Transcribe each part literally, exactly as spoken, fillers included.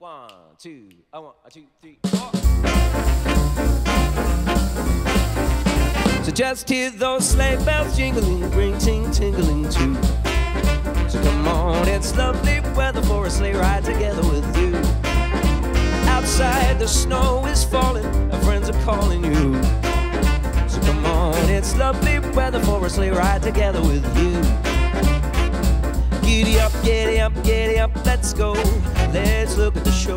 One, two, I want a two, three, four. So just hear those sleigh bells jingling, ring ting tingling too. So come on, it's lovely weather for a sleigh ride together with you. Outside the snow is falling, our friends are calling you. So come on, it's lovely weather for a sleigh ride together with you. Giddy up, giddy up, giddy up, let's go, let's look at the show.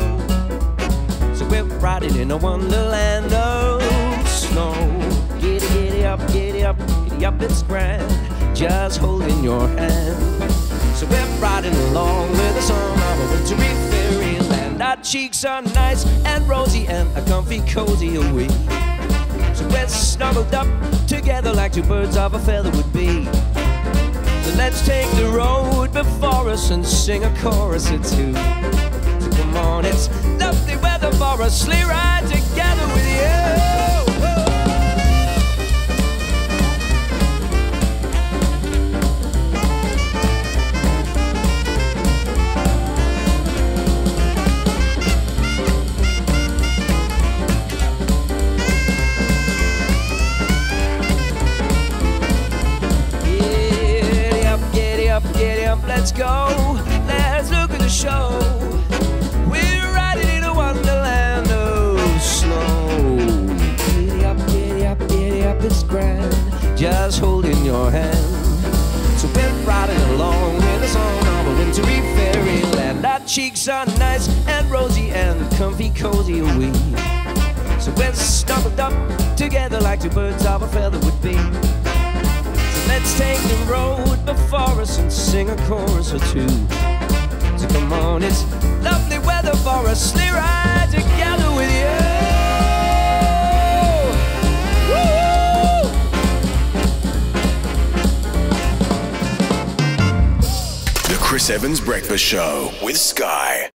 So we're riding in a wonderland of snow. Giddy, giddy up, giddy up, giddy up, it's grand, just holding your hand. So we're riding along with the song of a wintry fairyland. Our cheeks are nice and rosy and a comfy cozy are we. So we're snuggled up together like two birds of a feather would be. So let's take the road before us and sing a chorus or two. So come on, it's lovely weather for a sleigh ride together with let's go, let's look at the show. We're riding in a wonderland of snow. Giddy up, giddy up, giddy up, it's grand, just holding your hand. So we're riding along with the song of a wintry fairyland. Our cheeks are nice and rosy and comfy cozy are we. So we're snuggled up together like two birds of a feather would be. Let's take the road before us and sing a chorus or two. So come on, it's lovely weather for a sleigh ride together with you. Woo! The Chris Evans Breakfast Show with Sky.